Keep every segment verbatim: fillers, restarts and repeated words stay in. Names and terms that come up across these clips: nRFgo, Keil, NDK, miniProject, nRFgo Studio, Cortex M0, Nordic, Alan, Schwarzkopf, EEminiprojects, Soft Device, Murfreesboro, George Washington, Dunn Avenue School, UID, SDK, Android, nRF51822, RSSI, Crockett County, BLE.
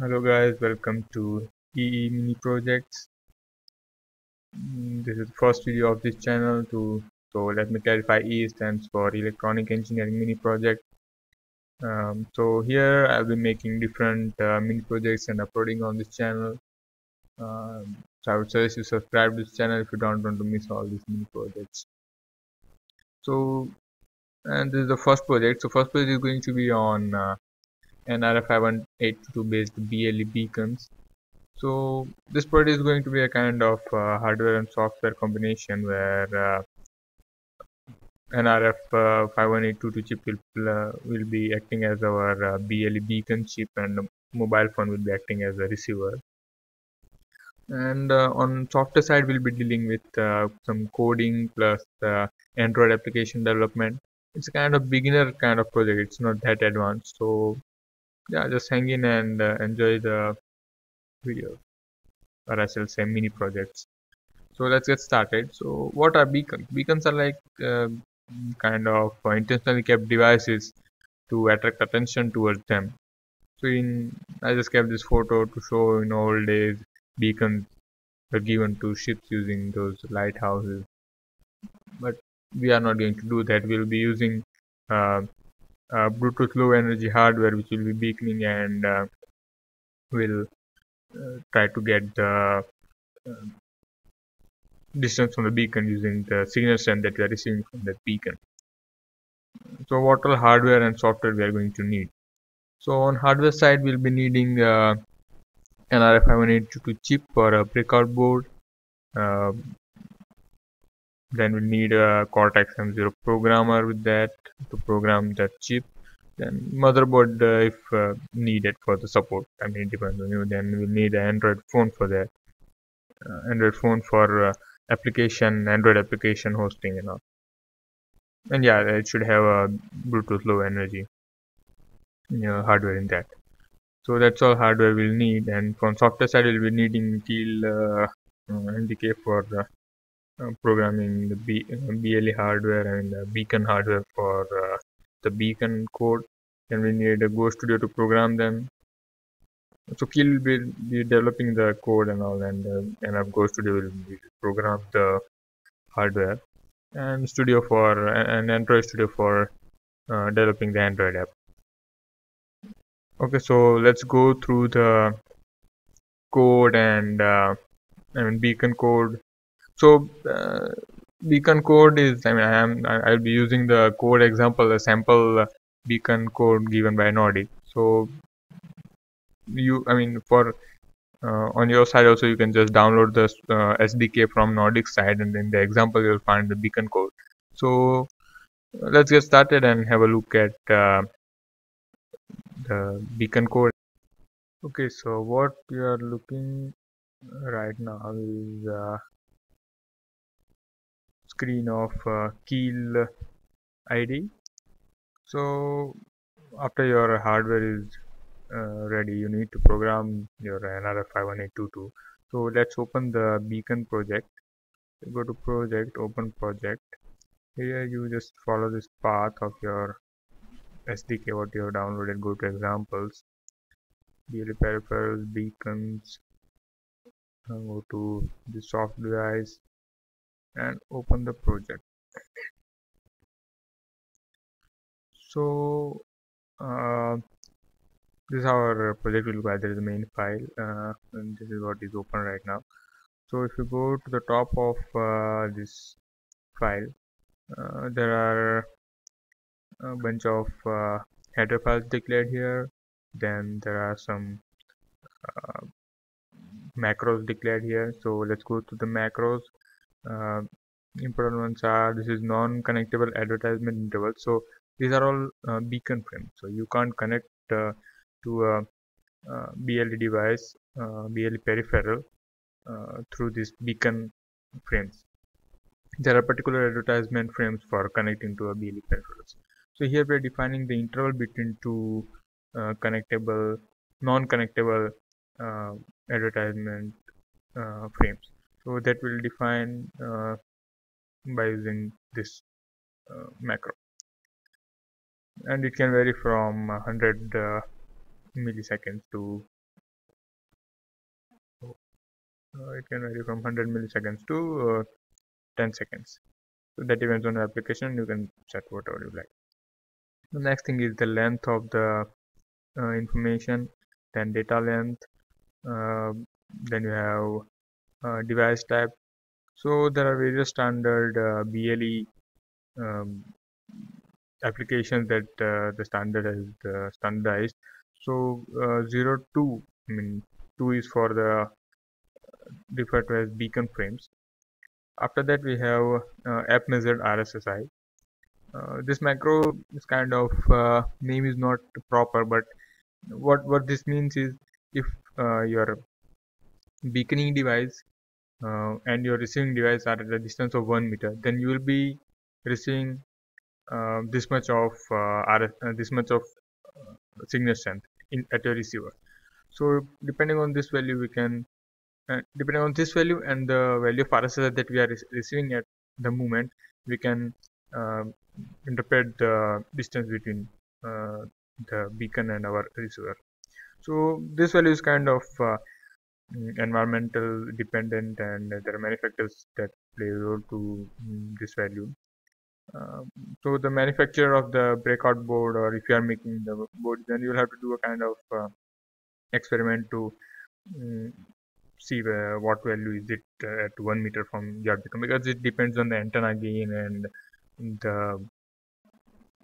Hello guys, welcome to E E Mini Projects. This is the first video of this channel, too, so let me clarify. E stands for Electronic Engineering Mini Project. Um, so here I'll be making different uh, mini projects and uploading on this channel. Um, so I would suggest you subscribe to this channel if you don't want to miss all these mini projects. So, and this is the first project. So first project is going to be on Uh, N R F five one eight two two based B L E beacons. So this project is going to be a kind of uh, hardware and software combination where uh, N R F five one eight two two uh, chip will, uh, will be acting as our uh, B L E beacon chip, and the mobile phone will be acting as a receiver. And uh, on software side, we'll be dealing with uh, some coding plus uh, Android application development. It's a kind of beginner kind of project. It's not that advanced. So yeah, just hang in and uh, enjoy the video, or I shall say mini projects. So let's get started. So what are beacons? Beacons are like uh, kind of uh, intentionally kept devices to attract attention towards them. So in I just kept this photo to show in old days beacons were given to ships using those lighthouses. But we are not going to do that. We'll be using uh, Uh, Bluetooth low energy hardware, which will be beaconing, and uh, will uh, try to get the uh, distance from the beacon using the signal strength that we are receiving from that beacon. So what all hardware and software we are going to need? So on hardware side, we'll be needing uh, N R F five one eight two two chip or a breakout board. Uh, then we'll need a Cortex M zero programmer with that to program that chip. Then motherboard uh, if uh, needed for the support, I mean it depends on you. Then we'll need an Android phone for that, uh, Android phone for uh, application, Android application hosting and all. And yeah, it should have a Bluetooth low energy, you know, hardware in that. So that's all hardware we'll need. And from software side, we'll be needing Keil uh, N D K for uh, Uh, programming the B uh, B L E hardware and the beacon hardware for uh, the beacon code. Then we need a Go Studio to program them. So Keil will be, be developing the code and all, and uh, and Go Studio will be program the hardware, and Studio for uh, an Android Studio for uh, developing the Android app. Okay, so let's go through the code and uh, I mean beacon code. So uh, beacon code is, I mean, I am I'll be using the code example, the sample beacon code given by Nordic. So you, I mean, for uh, on your side also you can just download the uh, S D K from Nordic side, and then the example you'll find the beacon code. So let's get started and have a look at uh, the beacon code. Okay, so what we are looking right now is Uh, screen of uh, Keil I D. So after your hardware is uh, ready, you need to program your N R F five one eight two two. So let's open the beacon project. Go to project, open project. Here you just follow this path of your S D K what you have downloaded. Go to examples, B L E peripherals, beacons, and go to the soft device and open the project. So uh, this is how our project will go. There is the main file, uh, and this is what is open right now. So if you go to the top of uh, this file, uh, there are a bunch of uh, header files declared here. Then there are some uh, macros declared here. So let's go to the macros. Uh, important ones are, this is non-connectable advertisement interval. So these are all uh, beacon frames. So you can't connect uh, to a uh, B L E device, uh, B L E peripheral uh, through these beacon frames. There are particular advertisement frames for connecting to a B L E peripherals. So here we are defining the interval between two uh, connectable, non-connectable uh, advertisement uh, frames. So that will define uh, by using this uh, macro, and it can vary from one hundred uh, milliseconds to uh, it can vary from one hundred milliseconds to uh, ten seconds. So that depends on the application, you can set whatever you like. The next thing is the length of the uh, information, then data length, uh, then you have uh, device type. So there are various standard uh, B L E um, applications that uh, the standard has uh, standardized. So uh, zero two, I mean two is for the referred to as beacon frames. After that we have uh, app measured R S S I. Uh, this macro is kind of uh, name is not proper, but what what this means is if uh, your beaconing device uh, and your receiving device are at a distance of one meter, then you will be receiving uh, this much of uh, R S, uh, this much of uh, signal strength in at your receiver. So depending on this value, we can uh, depending on this value and the value of R S S I that we are re receiving at the moment, we can uh, interpret the distance between uh, the beacon and our receiver. So this value is kind of uh, environmental dependent, and there are many factors that play a role to um, this value. Uh, so the manufacturer of the breakout board, or if you are making the board, then you will have to do a kind of uh, experiment to um, see uh, what value is it uh, at one meter from your beacon, because it depends on the antenna gain and the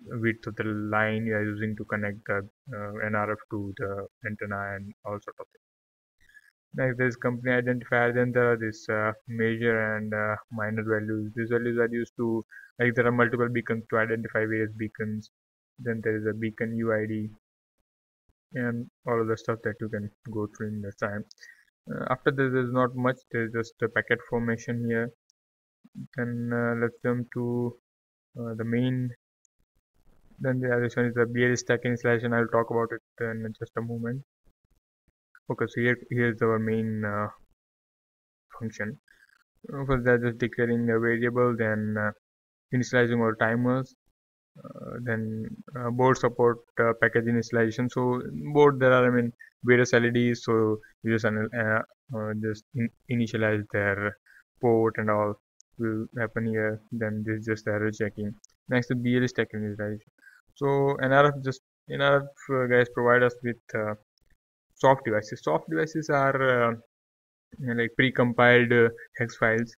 width of the line you are using to connect the uh, N R F to the antenna and all sort of things. Next, there is company identifier. Then there are this uh, major and uh, minor values. These values are used to, like, there are multiple beacons to identify various beacons. Then there is a beacon U I D and all of the stuff that you can go through in the time. Uh, after this, there is not much. There is just a packet formation here. Then uh, let's jump to uh, the main. Then the other one is the B L E stack installation. I will talk about it in just a moment. Okay, so here here is our main uh, function. First, they are just declaring a variable, then uh, initializing our timers, uh, then uh, board support uh, package initialization. So board there are I mean various L E Ds. So you just uh, uh, just in initialize their port and all will happen here. Then this is just error checking. Next, the B L E stack initialization. So N R F just N R F uh, guys provide us with uh, soft devices. Soft devices are uh, like pre-compiled uh, hex files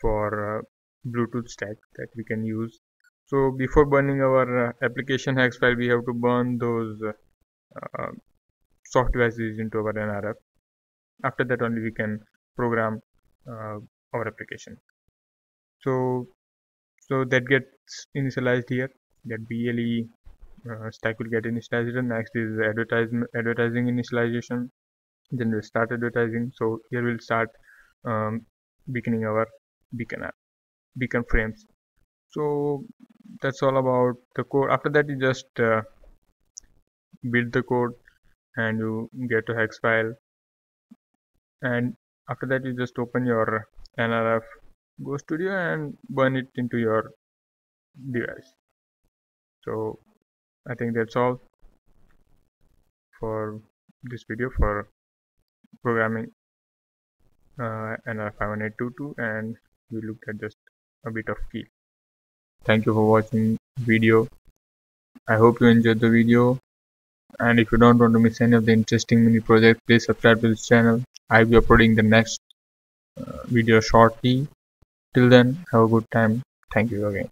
for uh, Bluetooth stack that we can use. So before burning our uh, application hex file, we have to burn those uh, uh, soft devices into our N R F. After that only we can program uh, our application. So so that gets initialized here. That B L E uh, stack will get initialized. And next is advertising advertising initialization. Then we'll start advertising. So here we'll start um, beaconing our beacon app, beacon frames. So that's all about the code. After that, you just uh, build the code and you get a hex file. And after that, you just open your N R F go studio and burn it into your device. So I think that's all for this video for programming uh, N R F five one eight two two, and we looked at just a bit of Keil. Thank you for watching video. I hope you enjoyed the video, and if you don't want to miss any of the interesting mini projects, please subscribe to this channel. I'll be uploading the next uh, video shortly. Till then, have a good time. Thank you again.